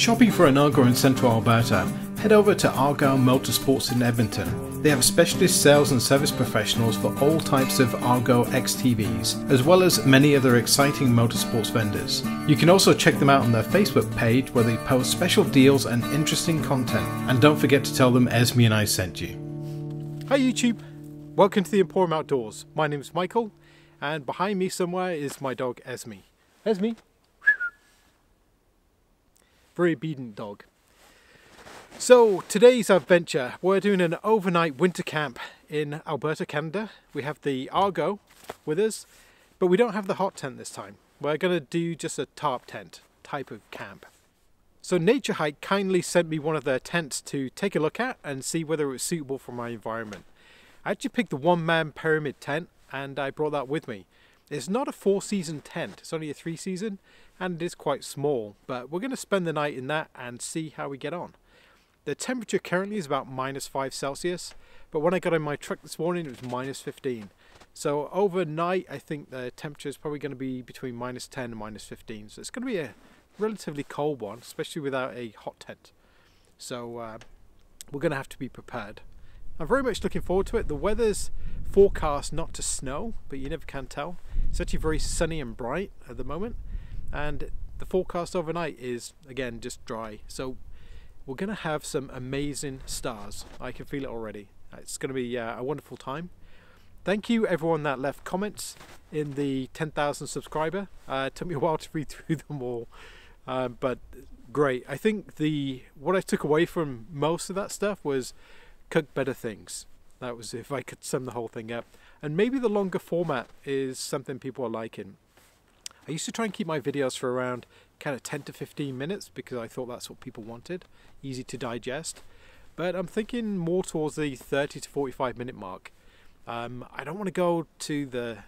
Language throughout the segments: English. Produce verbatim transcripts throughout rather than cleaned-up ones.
shopping for an Argo in central Alberta, head over to Argyll Motorsports in Edmonton. They have specialist sales and service professionals for all types of Argo X T Vs, as well as many other exciting motorsports vendors. You can also check them out on their Facebook page where they post special deals and interesting content. And don't forget to tell them Esme and I sent you. Hi YouTube, welcome to the Emporium Outdoors. My name is Michael, and behind me somewhere is my dog Esme. Esme, very obedient dog. So today's adventure, we're doing an overnight winter camp in Alberta, Canada. We have the Argo with us, but we don't have the hot tent this time. We're going to do just a tarp tent type of camp. So Naturehike kindly sent me one of their tents to take a look at and see whether it was suitable for my environment. I actually picked the one-man pyramid tent and I brought that with me. It's not a four-season tent, it's only a three-season and it is quite small, but we're going to spend the night in that and see how we get on. The temperature currently is about minus five Celsius, but when I got in my truck this morning it was minus fifteen. So overnight I think the temperature is probably going to be between minus ten and minus fifteen. So it's going to be a relatively cold one, especially without a hot tent. So uh, we're going to have to be prepared. I'm very much looking forward to it. The weather's forecast not to snow, but you never can tell. It's actually very sunny and bright at the moment. And the forecast overnight is, again, just dry. So we're going to have some amazing stars. I can feel it already. It's going to be uh, a wonderful time. Thank you everyone that left comments in the ten thousand subscriber. Uh, it took me a while to read through them all, uh, but great. I think the what I took away from most of that stuff was cook better things. That was, if I could sum the whole thing up. And maybe the longer format is something people are liking. I used to try and keep my videos for around kind of ten to fifteen minutes because I thought that's what people wanted, easy to digest. But I'm thinking more towards the thirty to forty-five minute mark. Um, I don't want to go to the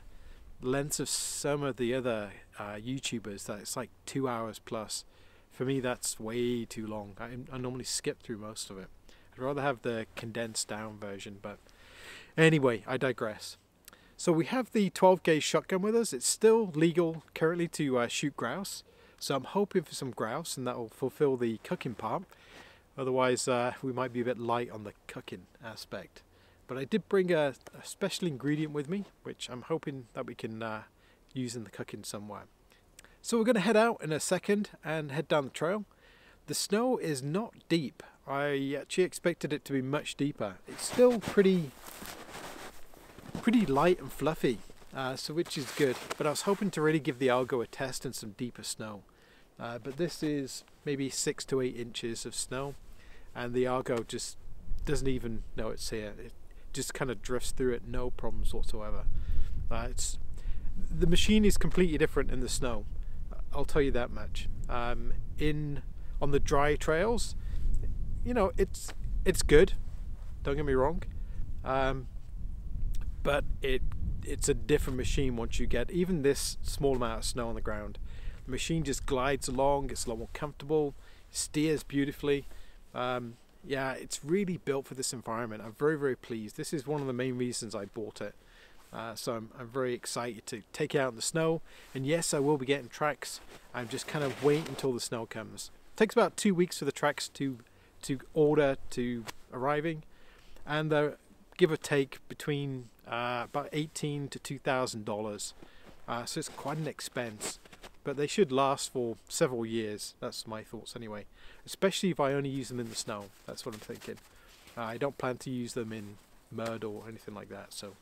lengths of some of the other uh, YouTubers that it's like two hours plus. For me, that's way too long. I, I normally skip through most of it. I'd rather have the condensed down version, but anyway, I digress. So we have the twelve gauge shotgun with us. It's still legal currently to uh, shoot grouse. So I'm hoping for some grouse and that will fulfill the cooking part. Otherwise, uh, we might be a bit light on the cooking aspect. But I did bring a, a special ingredient with me, which I'm hoping that we can uh, use in the cooking somewhere. So we're going to head out in a second and head down the trail. The snow is not deep. I actually expected it to be much deeper. It's still pretty... pretty light and fluffy, uh, so which is good, but I was hoping to really give the Argo a test in some deeper snow, uh, but this is maybe six to eight inches of snow and the Argo just doesn't even know it's here. It just kind of drifts through it, no problems whatsoever. Uh, it's the machine is completely different in the snow, I'll tell you that much. Um, in on the dry trails, you know, it's it's good, don't get me wrong, um, but it it's a different machine once you get even this small amount of snow on the ground. The machine just glides along, it's a lot more comfortable, steers beautifully. Um, yeah, it's really built for this environment. I'm very, very pleased. This is one of the main reasons I bought it. Uh, so I'm, I'm very excited to take it out in the snow. And yes, I will be getting tracks. I'm just kind of waiting until the snow comes. It takes about two weeks for the tracks to, to order to arriving. And they're give or take between uh, about eighteen to two thousand dollars, uh, so it's quite an expense, but they should last for several years. That's my thoughts anyway, especially if I only use them in the snow. That's what I'm thinking. uh, I don't plan to use them in mud or anything like that, so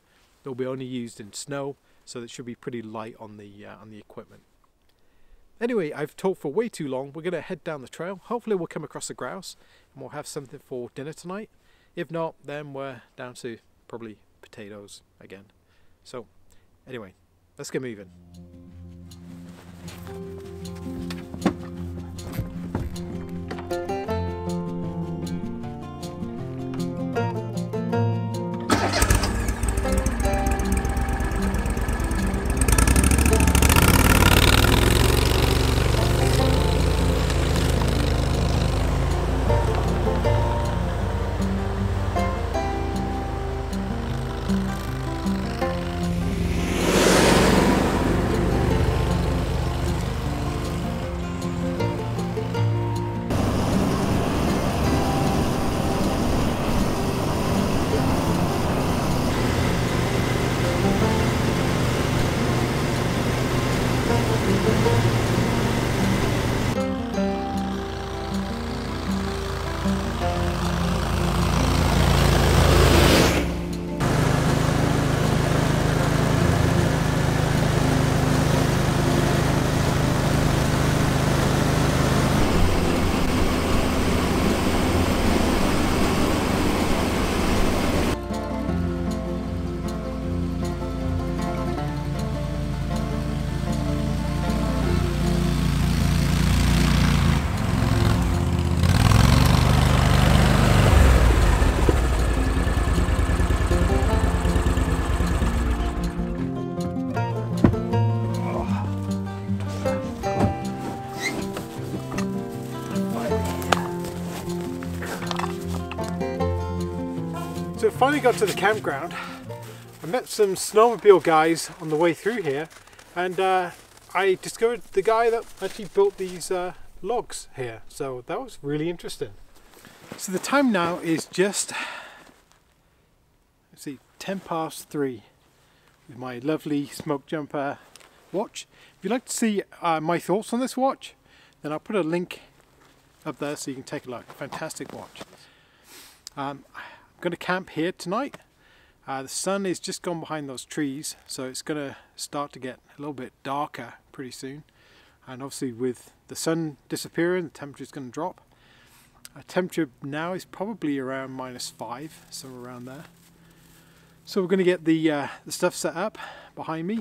they'll be only used in snow, so it should be pretty light on the uh, on the equipment. Anyway, I've talked for way too long. We're gonna head down the trail. Hopefully we'll come across a grouse and we'll have something for dinner tonight. If not, then we're down to probably potatoes again. So anyway, let's get moving. Finally got to the campground. I met some snowmobile guys on the way through here, and uh, I discovered the guy that actually built these uh, logs here, so that was really interesting. So the time now is just, let's see, ten past three with my lovely SmokeJumper watch. If you'd like to see uh, my thoughts on this watch, then I'll put a link up there so you can take a look. Fantastic watch. Um, Going to camp here tonight. Uh, the sun is just gone behind those trees, so it's going to start to get a little bit darker pretty soon, and obviously with the sun disappearing the temperature is going to drop. Our temperature now is probably around minus five, somewhere around there. So we're going to get the, uh, the stuff set up behind me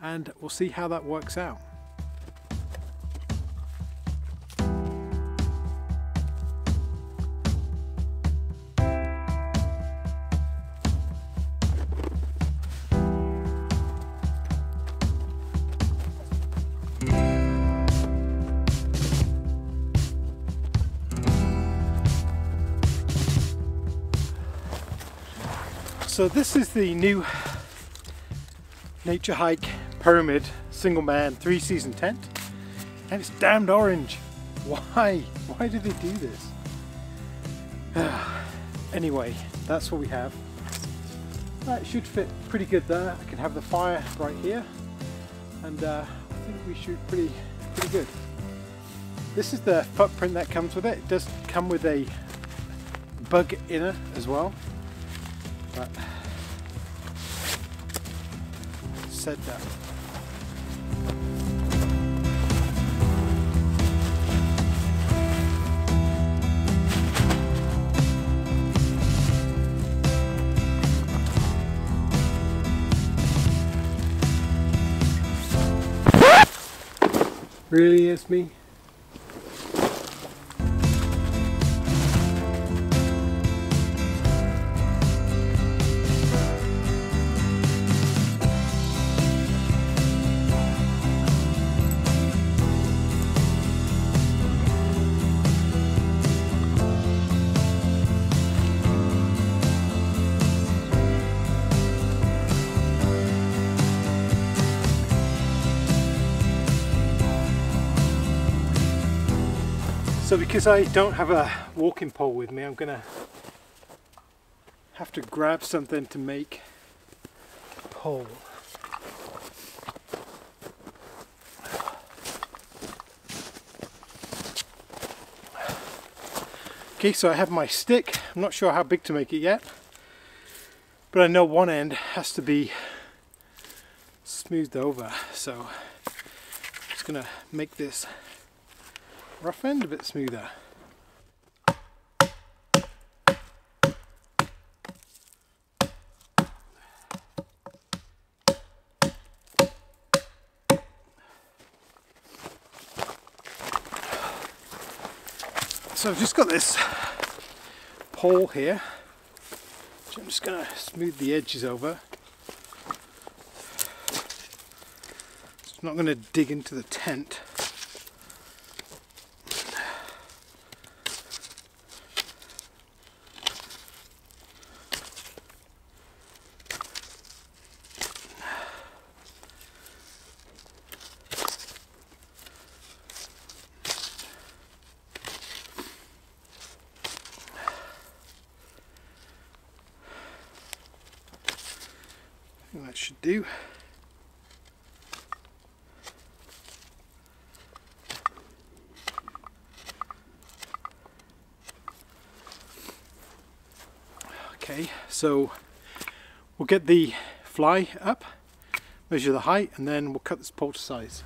and we'll see how that works out. So this is the new Naturehike Pyramid single man three season tent, and it's damned orange. Why? Why do they do this? Uh, anyway, that's what we have. That should fit pretty good there. I can have the fire right here, and uh, I think we shoot pretty, pretty good. This is the footprint that comes with it. It does come with a bug inner as well. But said that. Really is me. So because I don't have a walking pole with me, I'm gonna have to grab something to make a pole. Okay, so I have my stick. I'm not sure how big to make it yet, but I know one end has to be smoothed over, so I'm just gonna make this rough end a bit smoother. So I've just got this pole here, which I'm just going to smooth the edges over. It's not going to dig into the tent. That should do. Okay, so we'll get the fly up, measure the height, and then we'll cut this pole to size.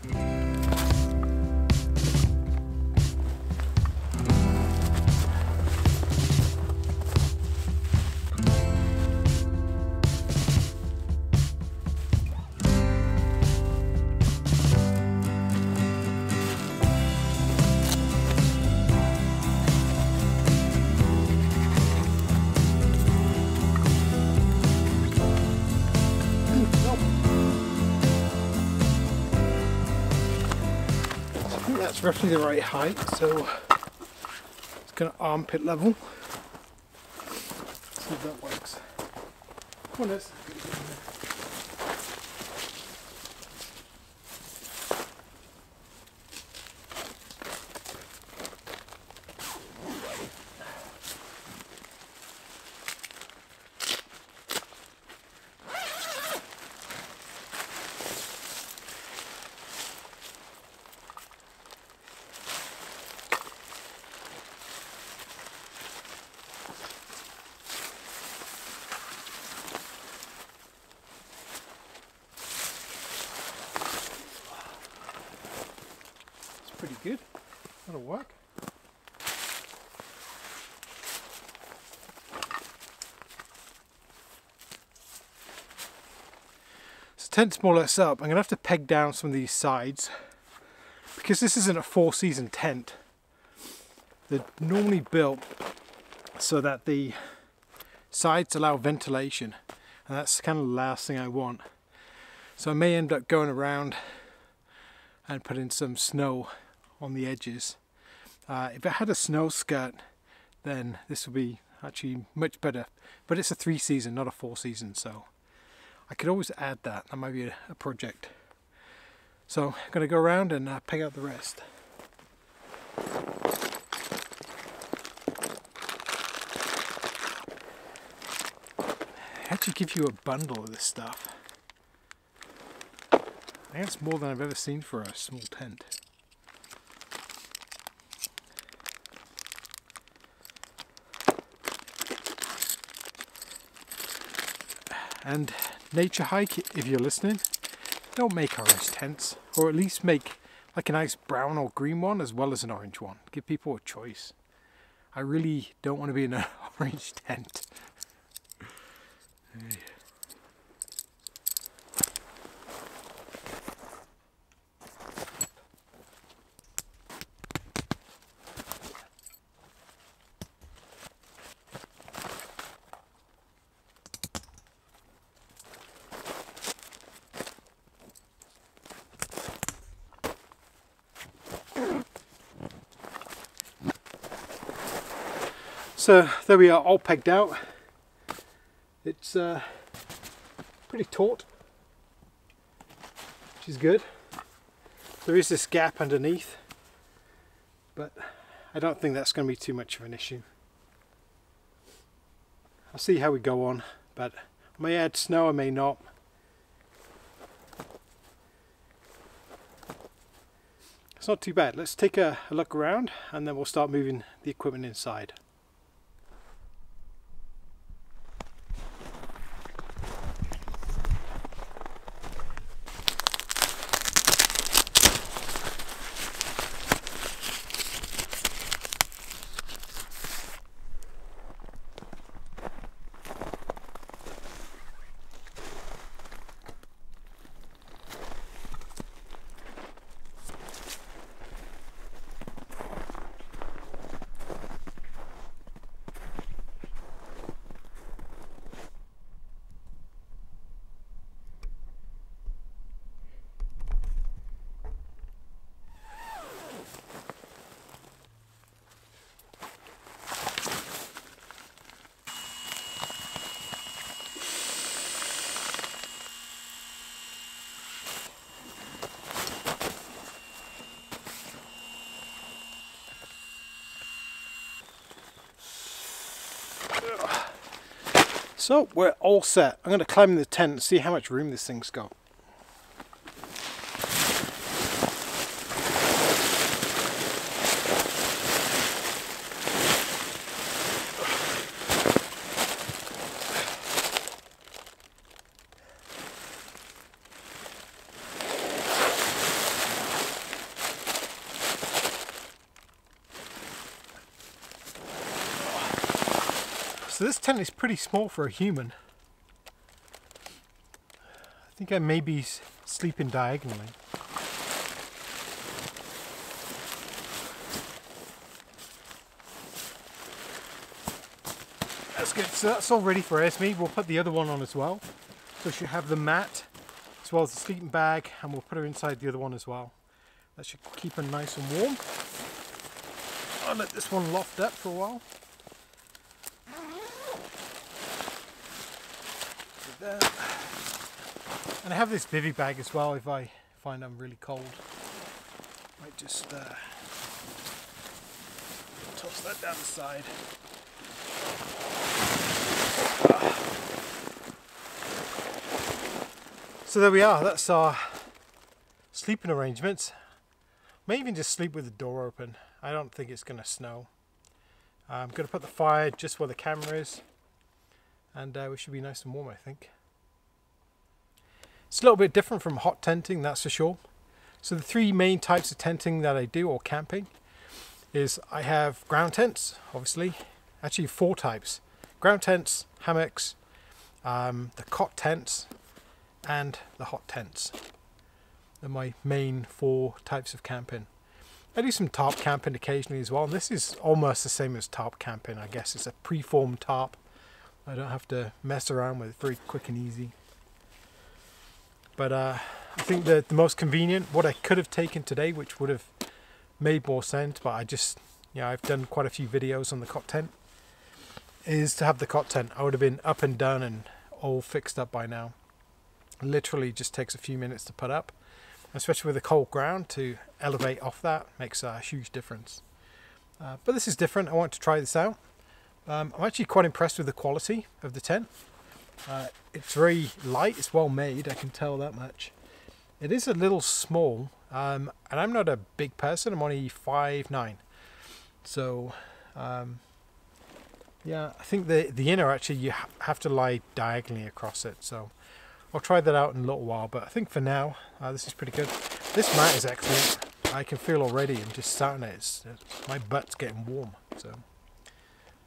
That's roughly the right height, so it's kind of armpit level. Let's see if that works. Come on, let's get it in pretty good. That'll work. So tent's more or less up. I'm going to have to peg down some of these sides because this isn't a four season tent. They're normally built so that the sides allow ventilation, and that's kind of the last thing I want. So I may end up going around and putting some snow on the edges. Uh, if it had a snow skirt, then this would be actually much better, but it's a three season, not a four season, so I could always add that. That might be a, a project. So I'm gonna go around and uh, peg out the rest. They actually give you a bundle of this stuff. I think that's more than I've ever seen for a small tent. And Naturehike, if you're listening, don't make orange tents, or at least make like a nice brown or green one as well as an orange one. Give people a choice. I really don't want to be in an orange tent. So there we are, all pegged out. It's uh, pretty taut, which is good. There is this gap underneath, but I don't think that's going to be too much of an issue. I'll see how we go on, but I may add snow, I may not. It's not too bad. Let's take a, a look around, and then we'll start moving the equipment inside. So we're all set. I'm going to climb in the tent and see how much room this thing's got. So this tent is pretty small for a human. I think I may be sleeping diagonally. That's good, so that's all ready for Esme. We'll put the other one on as well. So she'll have the mat as well as the sleeping bag, and we'll put her inside the other one as well. That should keep her nice and warm. I'll let this one loft up for a while. And I have this bivy bag as well if I find I'm really cold. I might just uh, toss that down the side. So there we are, that's our sleeping arrangements. May even just sleep with the door open. I don't think it's gonna snow. I'm gonna put the fire just where the camera is, and uh, we should be nice and warm, I think. It's a little bit different from hot tenting, that's for sure. So the three main types of tenting that I do, or camping, is I have ground tents, obviously. Actually four types. Ground tents, hammocks, um, the cot tents, and the hot tents. They're my main four types of camping. I do some tarp camping occasionally as well. And this is almost the same as tarp camping, I guess. It's a pre-formed tarp. I don't have to mess around with it, very quick and easy. But uh, I think that the most convenient, what I could have taken today, which would have made more sense, but I just, you know, I've done quite a few videos on the cot tent, is to have the cot tent. I would have been up and done and all fixed up by now. Literally just takes a few minutes to put up, especially with the cold ground, to elevate off that makes a huge difference. Uh, but this is different. I want to try this out. Um, I'm actually quite impressed with the quality of the tent. Uh, it's very light, it's well made, I can tell that much. It is a little small, um, and I'm not a big person, I'm only five nine. So um, yeah, I think the, the inner actually you ha have to lie diagonally across it. So I'll try that out in a little while, but I think for now, uh, this is pretty good. This mat is excellent. I can feel already, I'm just sat on it, it's, it's, my butt's getting warm, so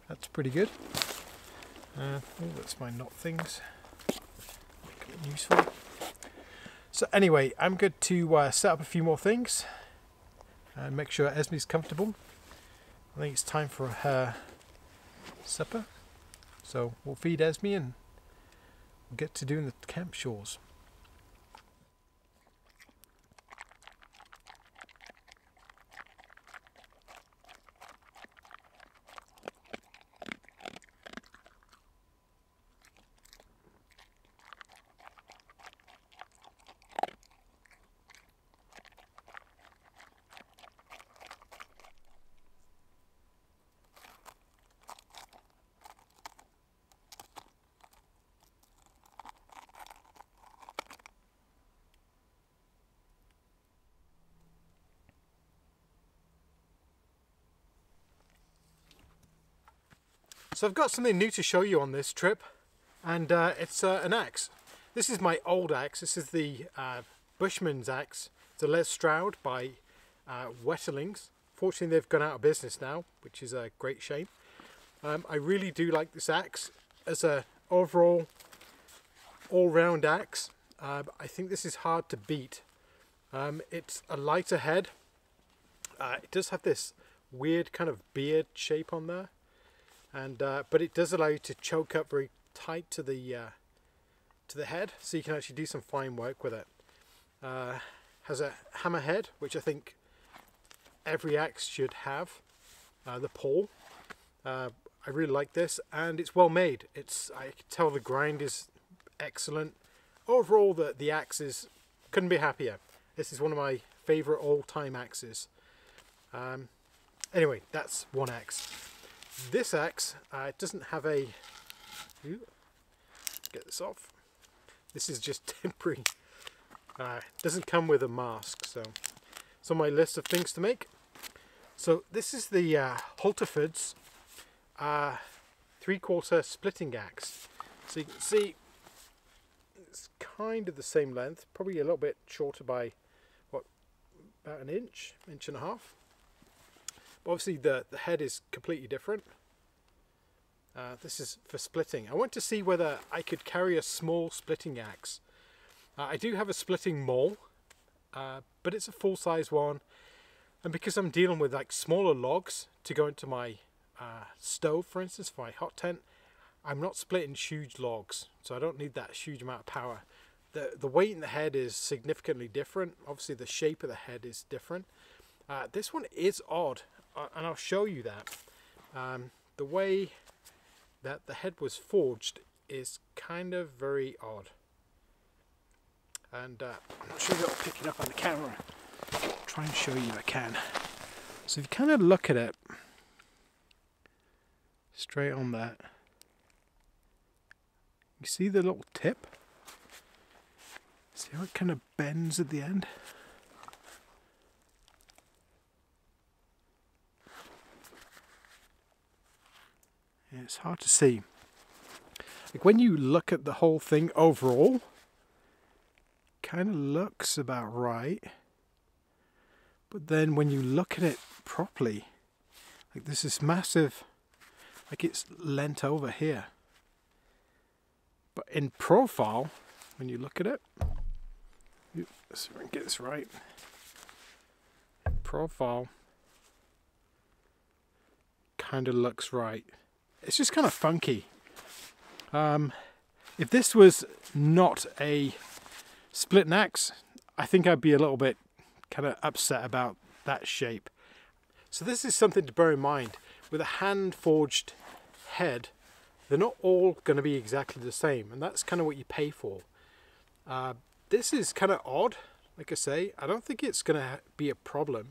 that's pretty good. Uh, oh, that's my knot things. Make it useful. So anyway, I'm good to uh, set up a few more things and make sure Esme's comfortable. I think it's time for her supper. So we'll feed Esme and get to doing the camp chores. So I've got something new to show you on this trip, and uh, it's uh, an axe. This is my old axe. This is the uh, Bushman's axe. It's a Les Stroud by uh, Wetterlings. Fortunately, they've gone out of business now, which is a great shame. Um, I really do like this axe as an overall all-round axe. Uh, I think this is hard to beat. Um, it's a lighter head. Uh, it does have this weird kind of beard shape on there. And uh, but it does allow you to choke up very tight to the uh, to the head, so you can actually do some fine work with it. Uh, has a hammer head, which I think every axe should have. Uh, the pawl, uh, I really like this, and it's well made. It's I can tell the grind is excellent. Overall, the the axe is couldn't be happier. This is one of my favorite all-time axes. Um, anyway, that's one axe. This axe, uh, it doesn't have a, ooh, get this off, this is just temporary, uh, doesn't come with a mask, so it's on my list of things to make. So this is the uh, Halterford's uh, three-quarter splitting axe. So you can see it's kind of the same length, probably a little bit shorter by, what, about an inch, inch and a half. Obviously the, the head is completely different. Uh, this is for splitting. I want to see whether I could carry a small splitting axe. Uh, I do have a splitting maul, uh, but it's a full-size one, and because I'm dealing with like smaller logs to go into my uh, stove, for instance, for my hot tent, I'm not splitting huge logs, so I don't need that huge amount of power. The, the weight in the head is significantly different. Obviously the shape of the head is different. Uh, this one is odd, uh, and I'll show you that. Um, the way that the head was forged is kind of very odd. And uh, I'm not sure if I'll pick it up on the camera. I'll try and show you if I can. So if you kind of look at it, straight on that, you see the little tip? See how it kind of bends at the end? Yeah, it's hard to see. Like when you look at the whole thing overall, it kind of looks about right. But then when you look at it properly, like this is massive, like it's leant over here. But in profile, when you look at it, let's see if I can get this right. Profile kind of looks right. It's just kind of funky. Um, if this was not a splitting axe, I think I'd be a little bit kind of upset about that shape. So this is something to bear in mind. With a hand-forged head, they're not all going to be exactly the same, and that's kind of what you pay for. Uh, this is kind of odd, like I say. I don't think it's going to be a problem.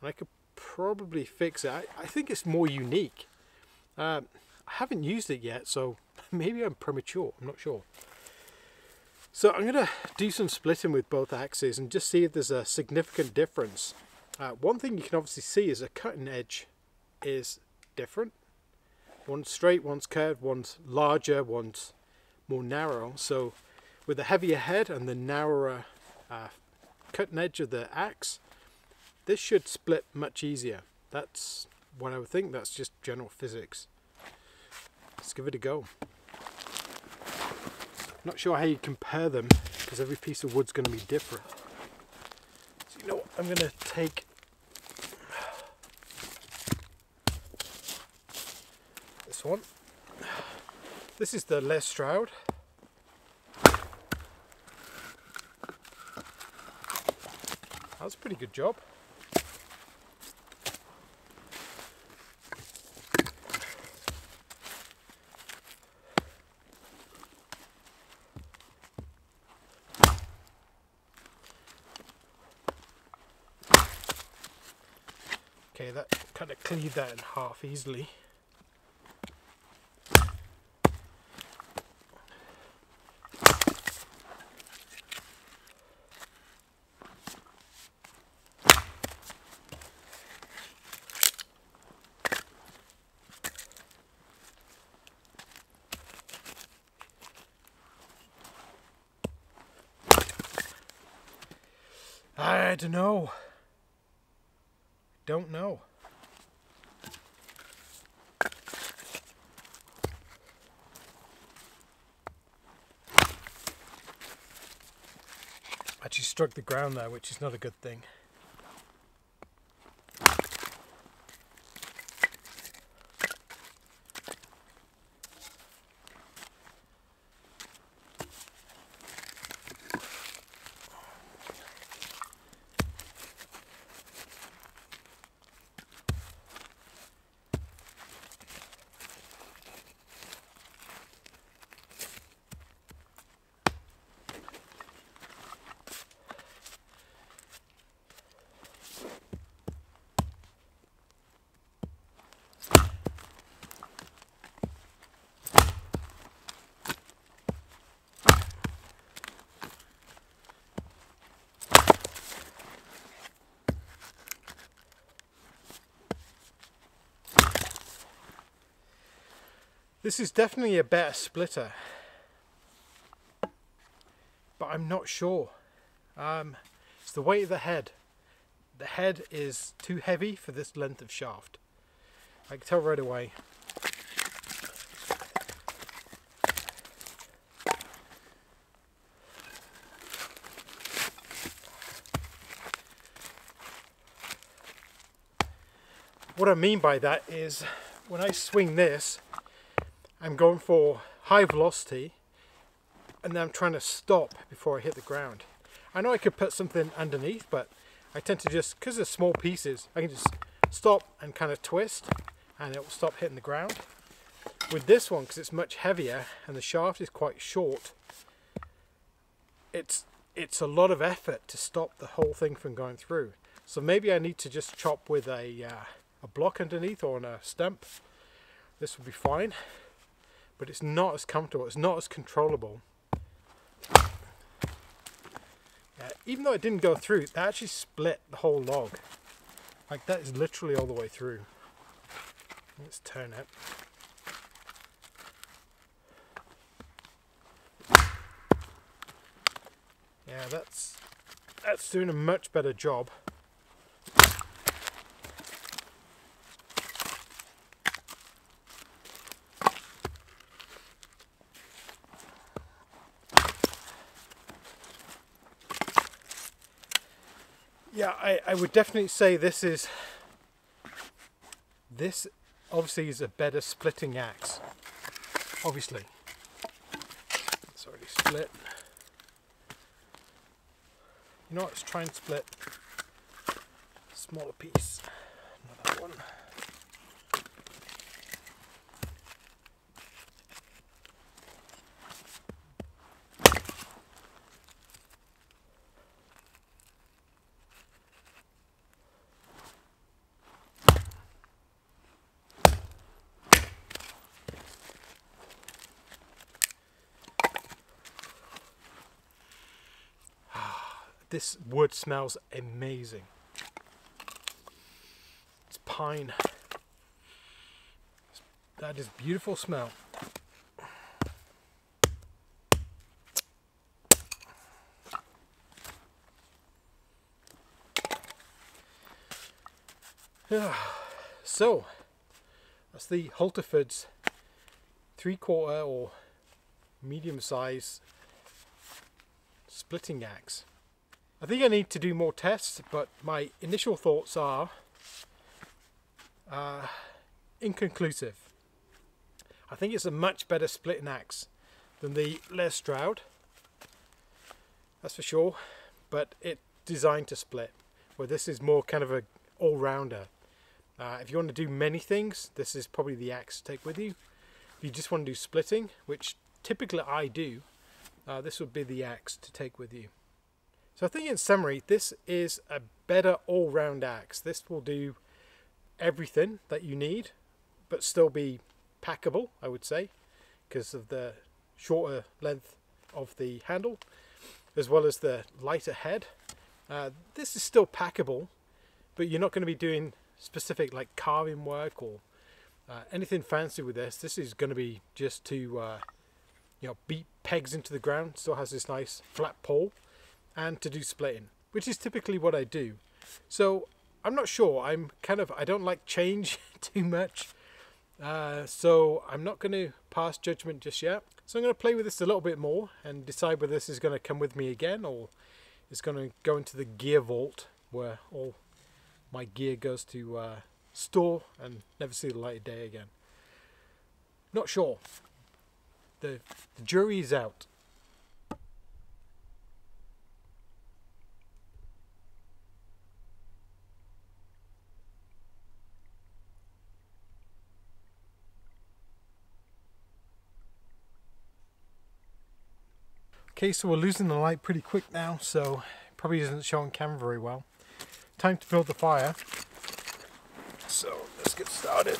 And I could probably fix it. I, I think it's more unique. Uh, I haven't used it yet, so maybe I'm premature. I'm not sure. So I'm going to do some splitting with both axes and just see if there's a significant difference. Uh, one thing you can obviously see is a cutting edge is different. One's straight, one's curved, one's larger, one's more narrow. So with the heavier head and the narrower uh, cutting edge of the axe, this should split much easier. That's what I would think. That's just general physics. Let's give it a go. Not sure how you compare them because every piece of wood's going to be different. So you know what? I'm going to take this one. This is the Les Stroud. That's a pretty good job. Okay, that kind of cleaved that in half easily. I don't know. Don't know. Actually struck the ground there, which is not a good thing. This is definitely a better splitter, but I'm not sure. Um, it's the weight of the head. The head is too heavy for this length of shaft. I can tell right away. What I mean by that is when I swing this, I'm going for high velocity and then I'm trying to stop before I hit the ground. I know I could put something underneath, but I tend to just, because they're small pieces, I can just stop and kind of twist and it will stop hitting the ground. With this one, because it's much heavier and the shaft is quite short, it's it's a lot of effort to stop the whole thing from going through. So maybe I need to just chop with a, uh, a block underneath or on a stump. This would be fine, but it's not as comfortable, it's not as controllable. Uh, even though it didn't go through, that actually split the whole log. Like, that is literally all the way through. Let's turn it. Yeah, that's that's doing a much better job. Yeah, I, I would definitely say this is, this obviously is a better splitting axe. Obviously. It's already split. You know what, let's try and split a smaller piece. Another one. This wood smells amazing. It's pine. That is a beautiful smell. So, that's the Halterford's three quarter or medium size splitting axe. I think I need to do more tests, but my initial thoughts are uh, inconclusive. I think it's a much better splitting axe than the Les Stroud, that's for sure, but it's designed to split, where this is more kind of an all-rounder. Uh, if you want to do many things, this is probably the axe to take with you. If you just want to do splitting, which typically I do, uh, this would be the axe to take with you. So I think in summary, this is a better all-round axe. This will do everything that you need, but still be packable, I would say, because of the shorter length of the handle, as well as the lighter head. Uh, this is still packable, but you're not going to be doing specific like carving work or uh, anything fancy with this. This is going to be just to uh, you know, beat pegs into the ground. Still has this nice flat pole. And to do splitting, which is typically what I do. So I'm not sure, I'm kind of, I don't like change too much, uh, so I'm not going to pass judgment just yet. So I'm going to play with this a little bit more and decide whether this is going to come with me again or it's going to go into the gear vault where all my gear goes to uh, store and never see the light of day again. Not sure, the, the jury is out. Okay, so we're losing the light pretty quick now, so it probably isn't showing camera very well. Time to build the fire. So let's get started.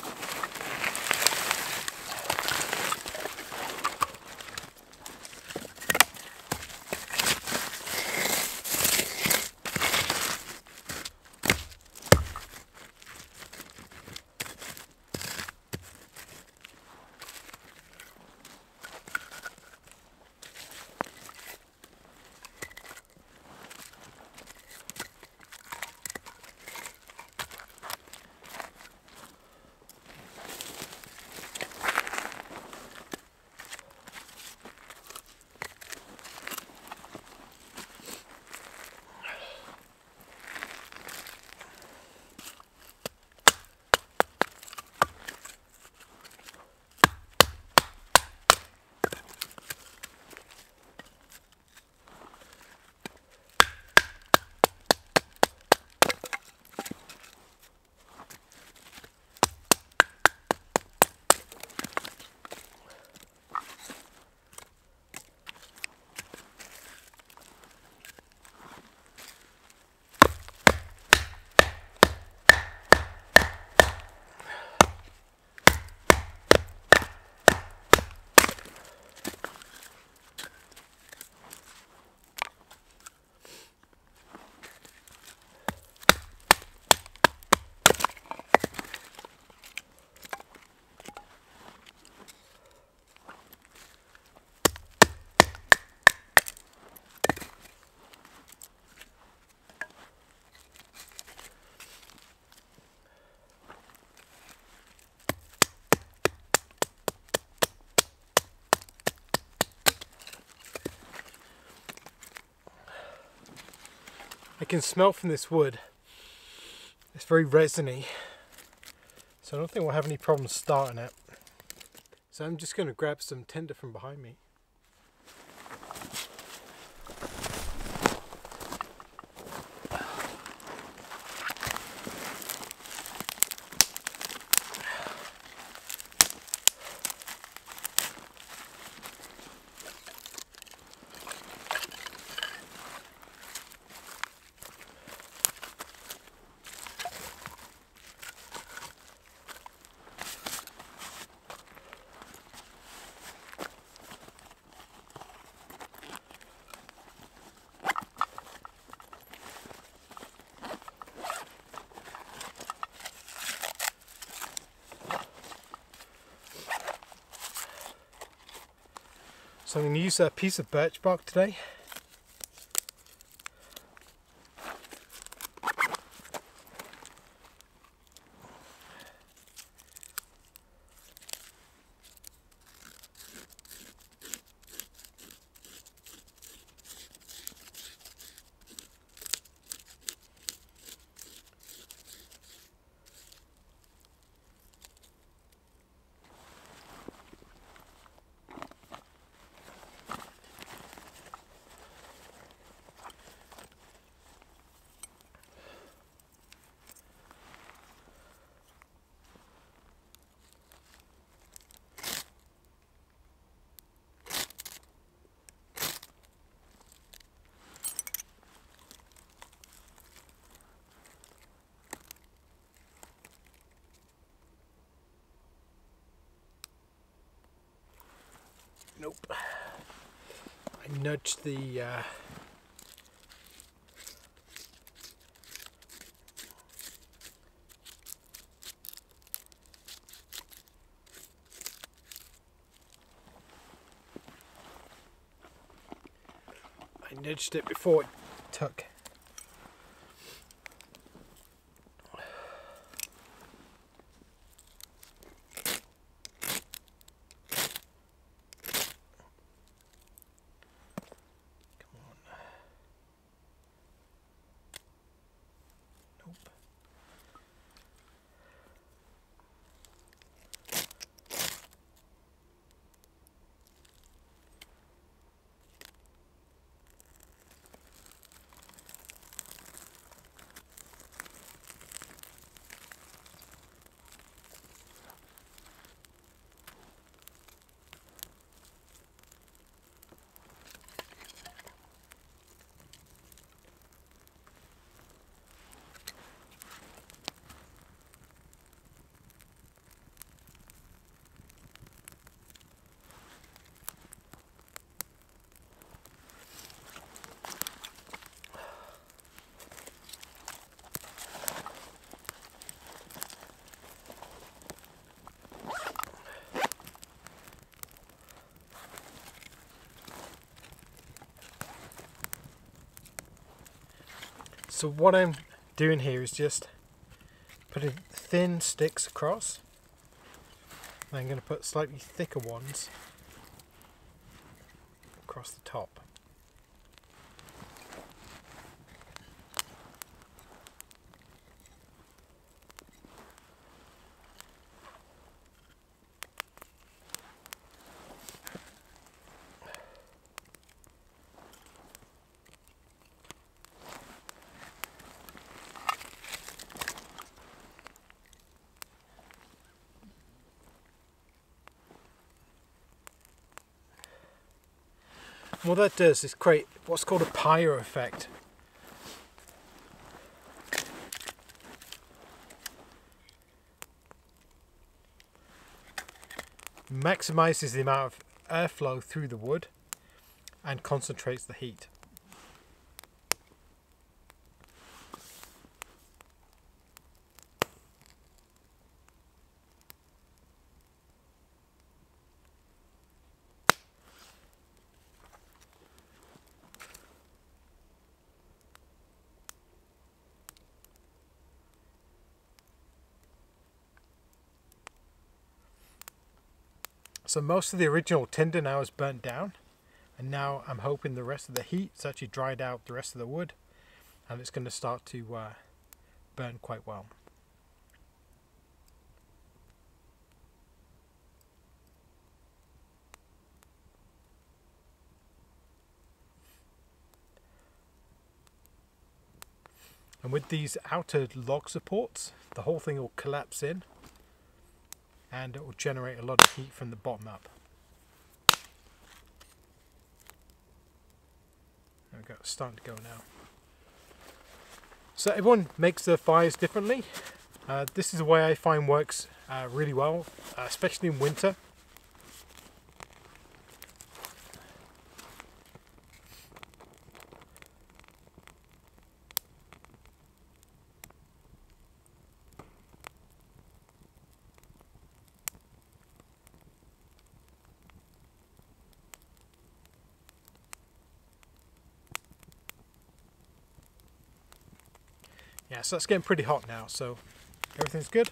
I can smell from this wood. It's very resiny, so I don't think we'll have any problems starting it. So I'm just going to grab some tinder from behind me. So I'm going to use a piece of birch bark today. Nope. I nudged the uh, I nudged it before it took. So what I'm doing here is just putting thin sticks across. I'm going to put slightly thicker ones across the top. What that does is create what's called a pyro effect. Maximizes the amount of airflow through the wood and concentrates the heat. So most of the original tinder now is burnt down, and now I'm hoping the rest of the heat's actually dried out the rest of the wood and it's going to start to uh, burn quite well. And with these outer log supports, the whole thing will collapse in and it will generate a lot of heat from the bottom up. There we go, it's starting to go now. So everyone makes their fires differently. Uh, this is a way I find works uh, really well, uh, especially in winter. Yeah, so that's getting pretty hot now, so everything's good.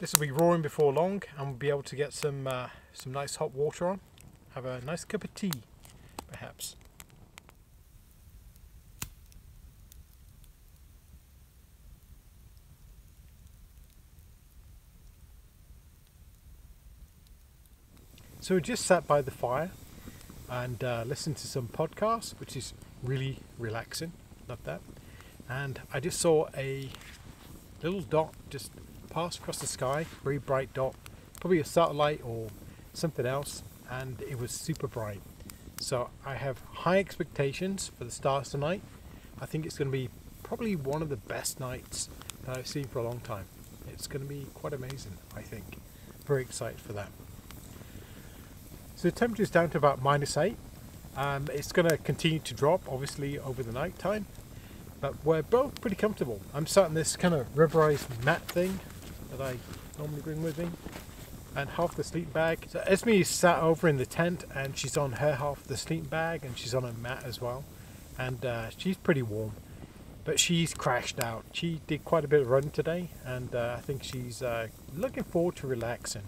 This will be roaring before long, and we'll be able to get some uh, some nice hot water on. Have a nice cup of tea, perhaps. So we just sat by the fire and uh, listened to some podcasts, which is really relaxing. Love that. And I just saw a little dot just pass across the sky, very bright dot, probably a satellite or something else, and it was super bright. So I have high expectations for the stars tonight. I think it's going to be probably one of the best nights that I've seen for a long time. It's going to be quite amazing, I think. Very excited for that. So the temperature is down to about minus eight. Um, it's going to continue to drop, obviously, over the night time. But we're both pretty comfortable. I'm sat in this kind of rubberized mat thing that I normally bring with me, and half the sleeping bag. So Esme is sat over in the tent, and she's on her half the sleeping bag, and she's on a mat as well. And uh, she's pretty warm, but she's crashed out. She did quite a bit of running today, and uh, I think she's uh, looking forward to relaxing.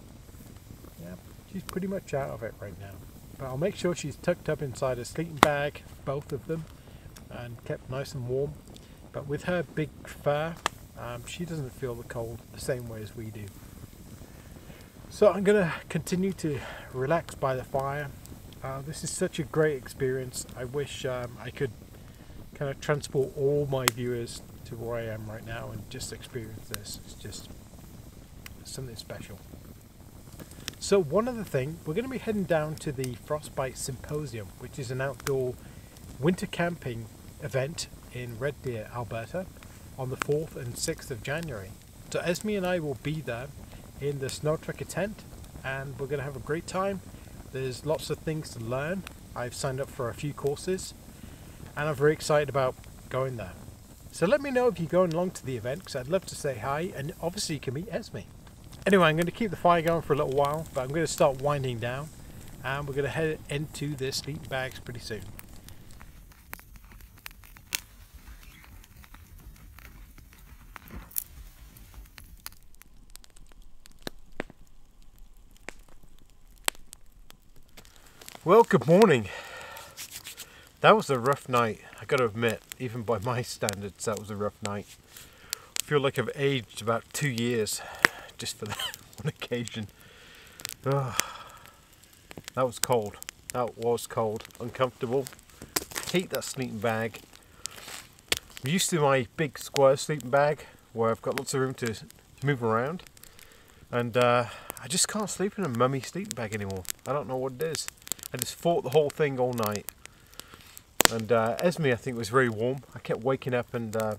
Yeah, she's pretty much out of it right now. But I'll make sure she's tucked up inside a sleeping bag, both of them, and kept nice and warm. But with her big fur, um, she doesn't feel the cold the same way as we do. So I'm gonna continue to relax by the fire. Uh, this is such a great experience. I wish um, I could kind of transport all my viewers to where I am right now and just experience this. It's just something special. So one other thing, we're gonna be heading down to the Frostbite Symposium, which is an outdoor winter camping event in Red Deer, Alberta, on the fourth and sixth of January. So Esme and I will be there in the Snow Trekker tent, and we're going to have a great time. There's lots of things to learn. I've signed up for a few courses, and I'm very excited about going there. So let me know if you're going along to the event, because I'd love to say hi, and obviously you can meet Esme. Anyway, I'm going to keep the fire going for a little while, but I'm going to start winding down, and we're going to head into the sleeping bags pretty soon. Well, good morning. That was a rough night, I gotta admit. Even by my standards, that was a rough night. I feel like I've aged about two years just for that one occasion. Oh, that was cold. That was cold. Uncomfortable. Hate that sleeping bag. I'm used to my big square sleeping bag where I've got lots of room to move around. And uh, I just can't sleep in a mummy sleeping bag anymore. I don't know what it is. I just fought the whole thing all night. And uh, Esme, I think, was very warm. I kept waking up and uh,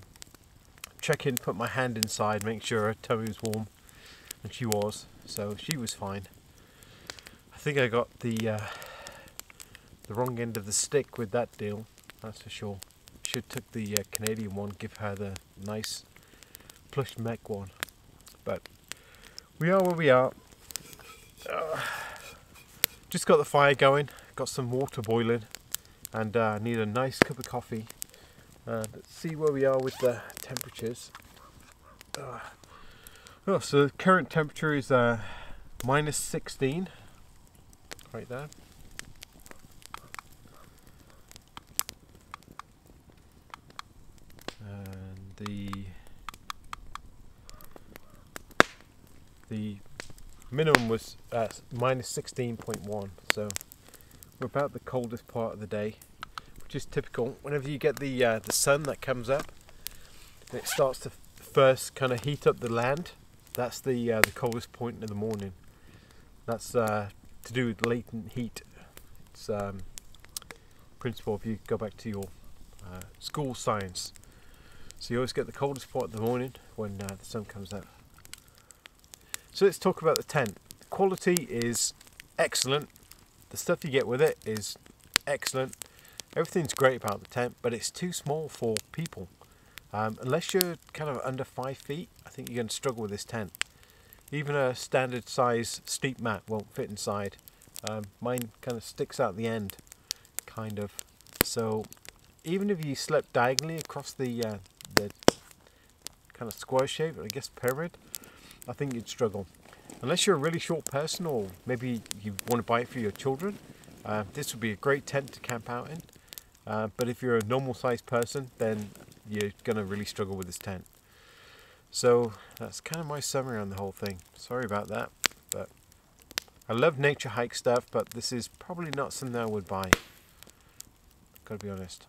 checking, put my hand inside, make sure her tummy was warm, and she was. So she was fine. I think I got the uh, the wrong end of the stick with that deal. That's for sure. Should have took the uh, Canadian one, give her the nice plush mech one. But we are where we are. Uh, Just got the fire going, got some water boiling, and uh, need a nice cup of coffee. Uh, let's see where we are with the temperatures. Uh, oh, so the current temperature is uh, minus sixteen, right there. the minimum was uh, minus sixteen point one, so we're about the coldest part of the day, which is typical. Whenever you get the uh, the sun that comes up and it starts to first kind of heat up the land, that's the uh, the coldest point in the morning. That's uh, to do with latent heat. It's um, principle if you go back to your uh, school science. So you always get the coldest part of the morning when uh, the sun comes out. So let's talk about the tent. The quality is excellent. The stuff you get with it is excellent. Everything's great about the tent, but it's too small for people. Um, unless you're kind of under five feet, I think you're going to struggle with this tent. Even a standard size steep mat won't fit inside. Um, mine kind of sticks out the end, kind of. So even if you slept diagonally across the, uh, the kind of square shape, I guess pyramid, I think you'd struggle. Unless you're a really short person, or maybe you want to buy it for your children, uh, this would be a great tent to camp out in. Uh, but if you're a normal sized person, then you're going to really struggle with this tent. So that's kind of my summary on the whole thing. Sorry about that, but I love nature hike stuff, but this is probably not something I would buy. Gotta be honest.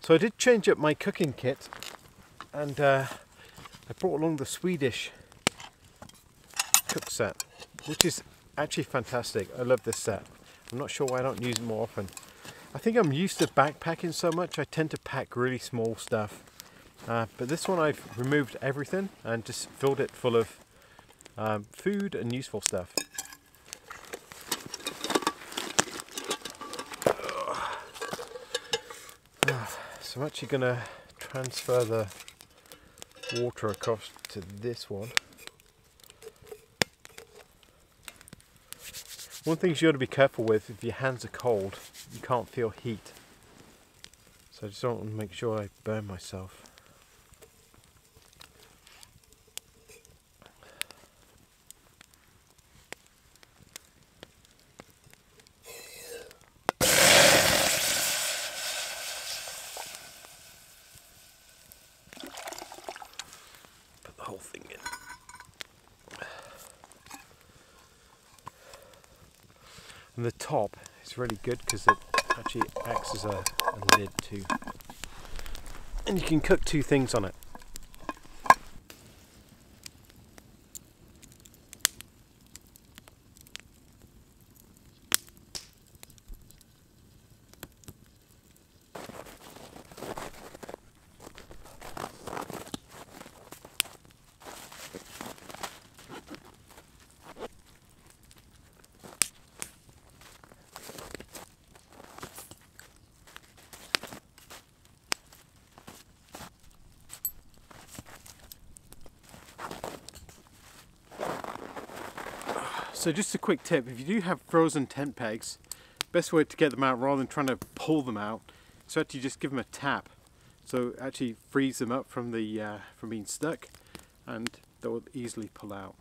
So I did change up my cooking kit, and uh, I brought along the Swedish cook set, which is actually fantastic. I love this set. I'm not sure why I don't use it more often. I think I'm used to backpacking so much, I tend to pack really small stuff. Uh, but this one I've removed everything and just filled it full of um, food and useful stuff. I'm actually going to transfer the water across to this one. One thing you ought to be careful with, if your hands are cold, you can't feel heat. So I just don't want to make sure I burn myself. And the top is really good because it actually acts as a, a lid too. And you can cook two things on it. So just a quick tip, if you do have frozen tent pegs, best way to get them out rather than trying to pull them out is to actually just give them a tap. So actually frees them up from the uh, from being stuck, and they'll easily pull out.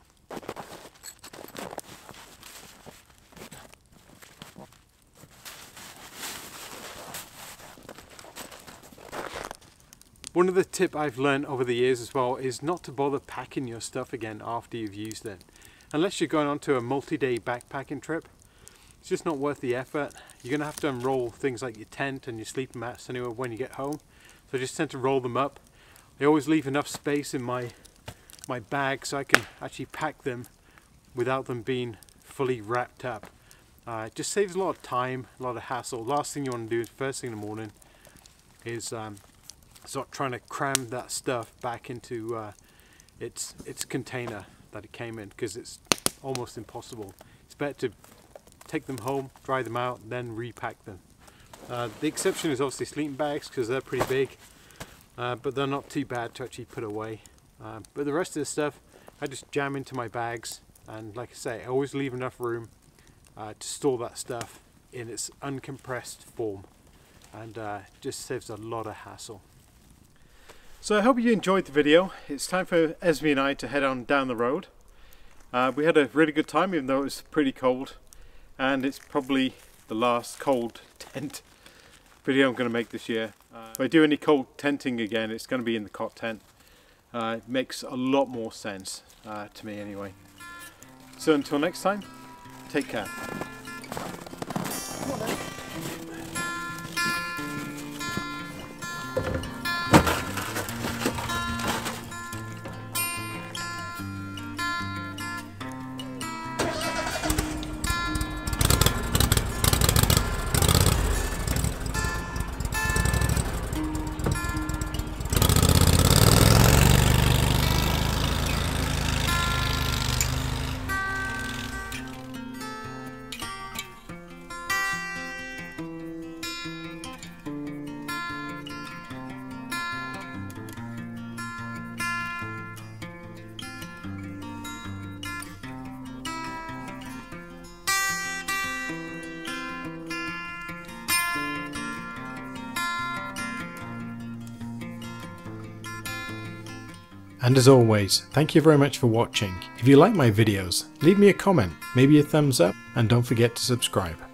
One other tip I've learned over the years as well is not to bother packing your stuff again after you've used it. Unless you're going on to a multi-day backpacking trip, it's just not worth the effort. You're going to have to unroll things like your tent and your sleeping mats anyway when you get home. So I just tend to roll them up. I always leave enough space in my my bag so I can actually pack them without them being fully wrapped up. Uh, it just saves a lot of time, a lot of hassle. Last thing you want to do first thing in the morning is um, start trying to cram that stuff back into uh, its its container that it came in, because it's almost impossible. It's better to take them home, dry them out, and then repack them. Uh, the exception is obviously sleeping bags, because they're pretty big, uh, but they're not too bad to actually put away. Uh, but the rest of the stuff I just jam into my bags, and like I say, I always leave enough room uh, to store that stuff in its uncompressed form. and uh, just saves a lot of hassle. So I hope you enjoyed the video. It's time for Esme and I to head on down the road. Uh, we had a really good time, even though it was pretty cold, and it's probably the last cold tent video I'm going to make this year. Uh, if I do any cold tenting again, it's going to be in the cot tent. Uh, it makes a lot more sense uh, to me anyway. So until next time, take care. And as always, thank you very much for watching. If you like my videos, leave me a comment, maybe a thumbs up, and don't forget to subscribe.